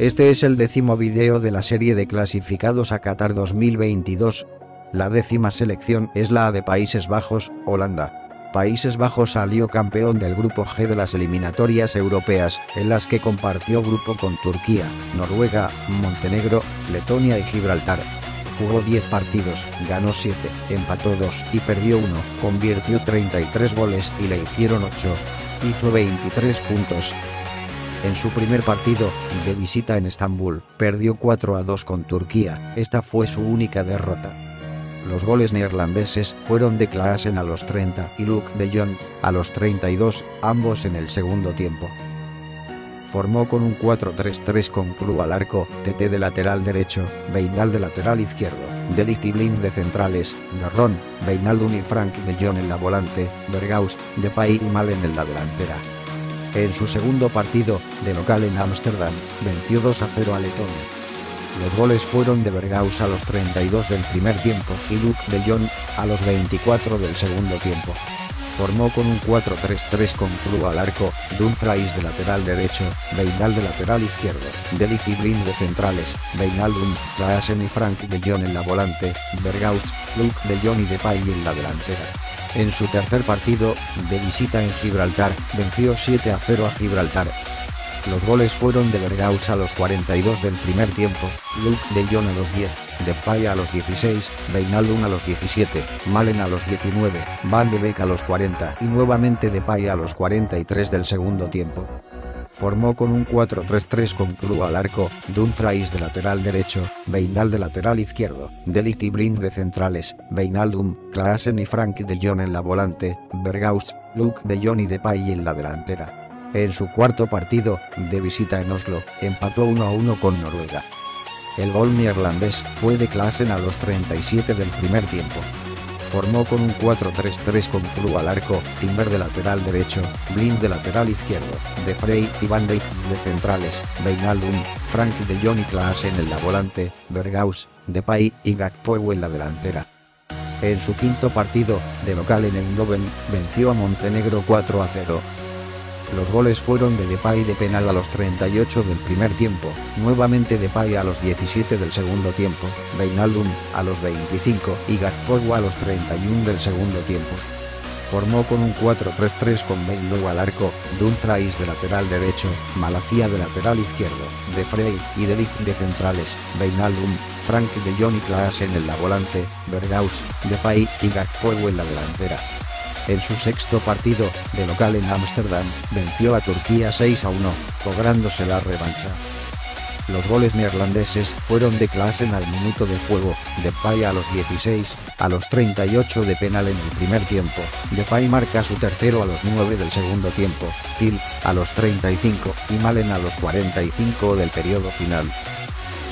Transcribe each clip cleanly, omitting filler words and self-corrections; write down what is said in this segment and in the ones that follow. Este es el 10º video de la serie de clasificados a Qatar 2022. La 10ª selección es la de Países Bajos, Holanda. Países Bajos salió campeón del grupo G de las eliminatorias europeas, en las que compartió grupo con Turquía, Noruega, Montenegro, Letonia y Gibraltar. Jugó 10 partidos, ganó 7, empató 2 y perdió 1, convirtió 33 goles y le hicieron 8. Hizo 23 puntos. En su primer partido, de visita en Estambul, perdió 4-2 con Turquía, esta fue su única derrota. Los goles neerlandeses fueron de Klaassen a los 30 y Luuk de Jong a los 32, ambos en el segundo tiempo. Formó con un 4-3-3 con Krul al arco, Tete de lateral derecho, Wijndal de lateral izquierdo, De Ligt y Blind de centrales, De Roon, Wijnaldum y Frenkie de Jong en la volante, Berghuis, Depay y Malen en la delantera. En su segundo partido, de local en Ámsterdam, venció 2-0 a Letonia. Los goles fueron de Berghuis a los 32 del primer tiempo y Luuk de Jong a los 24 del segundo tiempo. Formó con un 4-3-3 con Krul al arco, Dumfries de lateral derecho, Wijndal de lateral izquierdo, De Ligt y Blind de centrales, Wijnaldum, Klaassen y Frenkie de Jong en la volante, Berghuis, Luuk de Jong y Depay en la delantera. En su tercer partido, de visita en Gibraltar, venció 7-0 a Gibraltar. Los goles fueron de Berghuis a los 42 del primer tiempo, Luuk de Jong a los 10, Depay a los 16, Wijnaldum a los 17, Malen a los 19, Van de Beek a los 40 y nuevamente Depay a los 43 del segundo tiempo. Formó con un 4-3-3 con Krul al arco, Dumfries de lateral derecho, Wijndal de lateral izquierdo, De Ligt y Blind de centrales, Wijnaldum, Klaassen y Frenkie de Jong en la volante, Berghuis, Luuk de Jong y Depay en la delantera. En su cuarto partido, de visita en Oslo, empató 1-1 con Noruega. El gol neerlandés fue de Klaassen a los 37 del primer tiempo. Formó con un 4-3-3 con Krul al arco, Timber de lateral derecho, Blind de lateral izquierdo, De Vrij y Van Dijk de centrales, Wijnaldum, Frenkie de Jong y Klaassen en la volante, Berghuis, Depay y Gakpo en la delantera. En su quinto partido, de local en Eindhoven, venció a Montenegro 4-0. Los goles fueron de Depay de penal a los 38 del primer tiempo, nuevamente Depay a los 17 del segundo tiempo, Wijnaldum a los 25 y Gakpo a los 31 del segundo tiempo. Formó con un 4-3-3 con Wijndal al arco, Dumfries de lateral derecho, Malacia de lateral izquierdo, De Vrij y De Ligt de centrales, Wijnaldum, Frenkie de Jong y Klaassen en la volante, Berghuis, Depay y Gakpo en la delantera. En su sexto partido, de local en Ámsterdam, venció a Turquía 6-1, lográndose la revancha. Los goles neerlandeses fueron de Klaassen al minuto de juego, Depay a los 16, a los 38 de penal en el primer tiempo, Depay marca su tercero a los 9 del segundo tiempo, Til, a los 35 y Malen a los 45 del periodo final.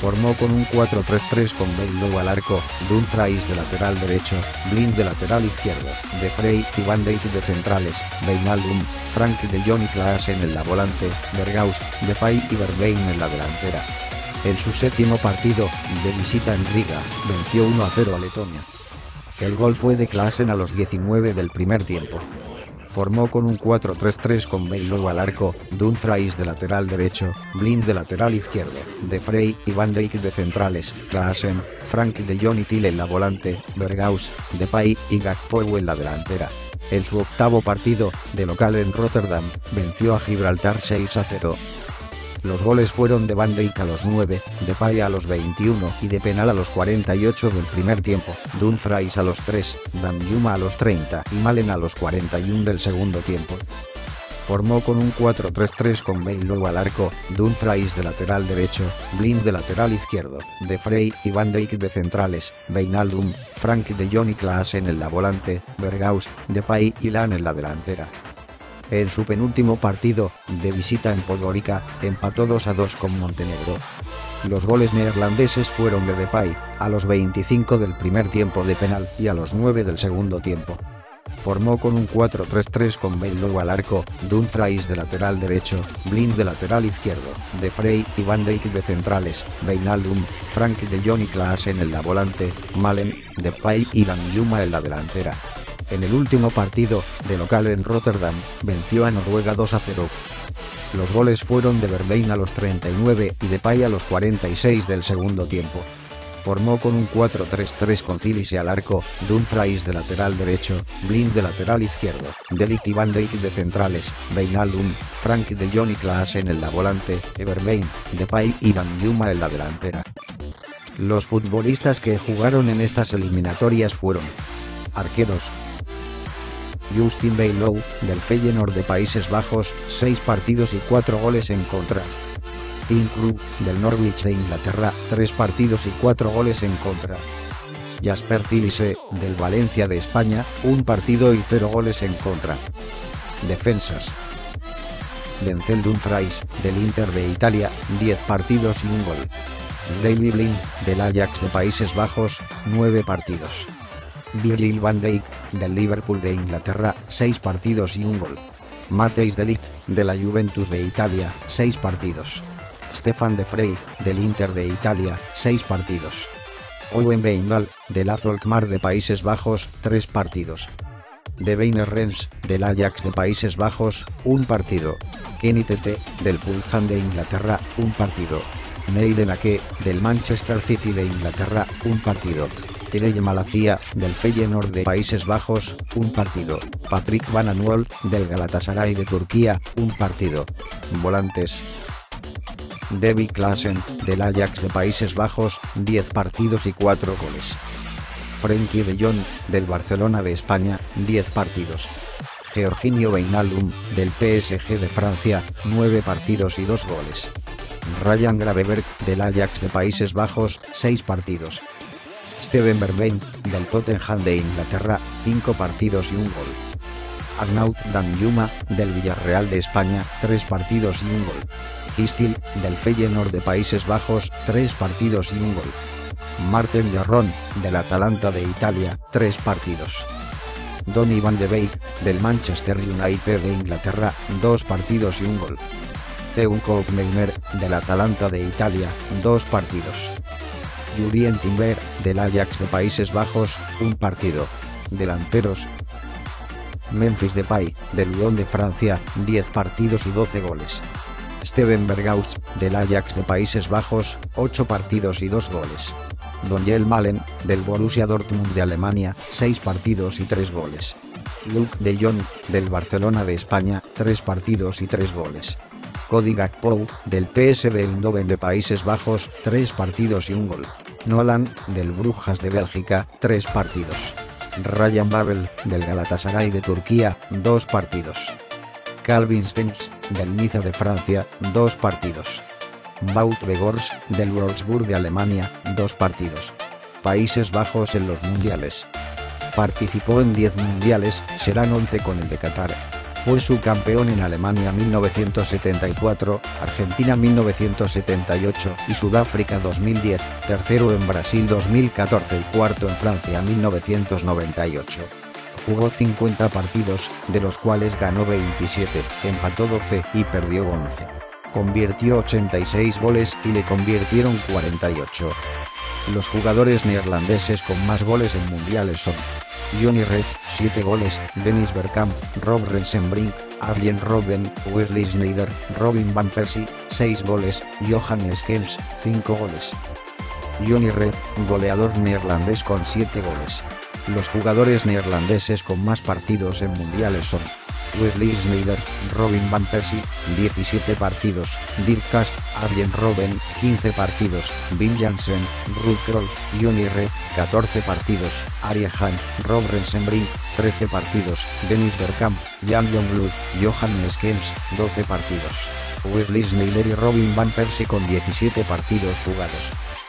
Formó con un 4-3-3 con Wijndal al arco, Dumfries de lateral derecho, Blind de lateral izquierdo, De Vrij y Van Dijk de centrales, Wijnaldum, Frenkie de Jong y Klaassen en la volante, Berghuis, Depay y Bergwijn en la delantera. En su séptimo partido, de visita en Riga, venció 1-0 a Letonia. El gol fue de Klaassen a los 19 del primer tiempo. Formó con un 4-3-3 con Wijndal al arco, Dumfries de lateral derecho, Blind de lateral izquierdo, De Vrij y Van Dijk de centrales, Klaassen, Frenkie de Jong y Til en la volante, Berghuis, Depay y Gakpo en la delantera. En su octavo partido, de local en Rotterdam, venció a Gibraltar 6-0. Los goles fueron de Van Dijk a los 9, Depay a los 21 y de penal a los 48 del primer tiempo, Dumfries a los 3, Danjuma a los 30 y Malen a los 41 del segundo tiempo. Formó con un 4-3-3 con Wijndal al arco, Dumfries de lateral derecho, Blind de lateral izquierdo, De Vrij y Van Dijk de centrales, Wijnaldum, Frenkie de Jong y Klaassen en la volante, Berghuis, Depay y Lan en la delantera. En su penúltimo partido, de visita en Podgorica, empató 2-2 con Montenegro. Los goles neerlandeses fueron de Depay, a los 25 del primer tiempo de penal y a los 9 del segundo tiempo. Formó con un 4-3-3 con Wijndal al arco, Dumfries de lateral derecho, Blind de lateral izquierdo, De Vrij y Van Dijk de centrales, Wijnaldum, Frenkie de Jong y Klaassen en la volante, Malen, Depay y Danjuma en la delantera. En el último partido, de local en Rotterdam, venció a Noruega 2-0. Los goles fueron de Bergwijn a los 39 y de Depay a los 46 del segundo tiempo. Formó con un 4-3-3 con Cillessen al arco, Dumfries de lateral derecho, Blind de lateral izquierdo, De Ligt y Van Dijk de centrales, Wijnaldum, Frenkie de Jong y Klaassen en la volante, Bergwijn, Depay y Wanyama en la delantera. Los futbolistas que jugaron en estas eliminatorias fueron: arqueros, Justin Bailey, del Feyenoord de Países Bajos, 6 partidos y 4 goles en contra; Tim Krul, del Norwich de Inglaterra, 3 partidos y 4 goles en contra; Jasper Cillessen, del Valencia de España, 1 partido y 0 goles en contra. Defensas: Denzel Dumfries, del Inter de Italia, 10 partidos y 1 gol; Daley Blind, del Ajax de Países Bajos, 9 partidos; Virgil van Dijk, del Liverpool de Inglaterra, 6 partidos y 1 gol; Matthijs de Ligt, de la Juventus de Italia, 6 partidos; Stefan de Vrij, del Inter de Italia, 6 partidos; Owen Wijndal, del Alkmaar de Países Bajos, 3 partidos; Dennis Bergkamp, del Ajax de Países Bajos, 1 partido; Kenny Tete, del Fulham de Inglaterra, 1 partido; Neyden Ake, del Manchester City de Inglaterra, 1 partido; Terje Malacia, del Feyenoord de Países Bajos, 1 partido; Patrick Van Aanholt, del Galatasaray de Turquía, 1 partido. Volantes: David Klaassen, del Ajax de Países Bajos, 10 partidos y 4 goles; Frenkie de Jong, del Barcelona de España, 10 partidos; Georginio Wijnaldum, del PSG de Francia, 9 partidos y 2 goles; Ryan Gravenberch, del Ajax de Países Bajos, 6 partidos; Steven Bergwijn, del Tottenham de Inglaterra, 5 partidos y 1 gol; Arnaud Danjuma, del Villarreal de España, 3 partidos y 1 gol; Kistil, del Feyenoord de Países Bajos, 3 partidos y 1 gol; Martin Jarrón, del Atalanta de Italia, 3 partidos; Donny van de Beek, del Manchester United de Inglaterra, 2 partidos y 1 gol; Teuco Meiner, del Atalanta de Italia, 2 partidos; Jurien Timber, del Ajax de Países Bajos, 1 partido. Delanteros: Memphis Depay, del Lyon de Francia, 10 partidos y 12 goles; Steven Berghuis, del Ajax de Países Bajos, 8 partidos y 2 goles; Daniel Malen, del Borussia Dortmund de Alemania, 6 partidos y 3 goles; Luuk de Jong, del Barcelona de España, 3 partidos y 3 goles; Cody Gakpo, del PSV Eindhoven de Países Bajos, 3 partidos y 1 gol; Nolan, del Brujas de Bélgica, 3 partidos; Ryan Babel, del Galatasaray de Turquía, 2 partidos; Calvin Stengs, del Niza de Francia, 2 partidos; Wout Weghorst, del Wolfsburg de Alemania, 2 partidos. Países Bajos en los mundiales: participó en 10 mundiales, serán 11 con el de Qatar. Fue subcampeón en Alemania 1974, Argentina 1978 y Sudáfrica 2010, tercero en Brasil 2014 y cuarto en Francia 1998. Jugó 50 partidos, de los cuales ganó 27, empató 12 y perdió 11. Convirtió 86 goles y le convirtieron 48. Los jugadores neerlandeses con más goles en mundiales son: Johnny Red, 7 goles; Dennis Bergkamp, Rob Rensenbrink, Arjen Robben, Wesley Sneijder, Robin Van Persie, 6 goles; Johannes Kels, 5 goles. Johnny Red, goleador neerlandés con 7 goles. Los jugadores neerlandeses con más partidos en mundiales son: Wesley Sneijder, Robin Van Persie, 17 partidos; Dirk Kuyt, Arjen Robben, 15 partidos; Wim Jansen, Ruud Krol, Johnny Red, 14 partidos; Arjen Rob Rensenbrink, 13 partidos; Dennis Bergkamp, Jan-Jon Blue, Johannes Kens, 12 partidos. Wesley Sneijder y Robin Van Persie con 17 partidos jugados.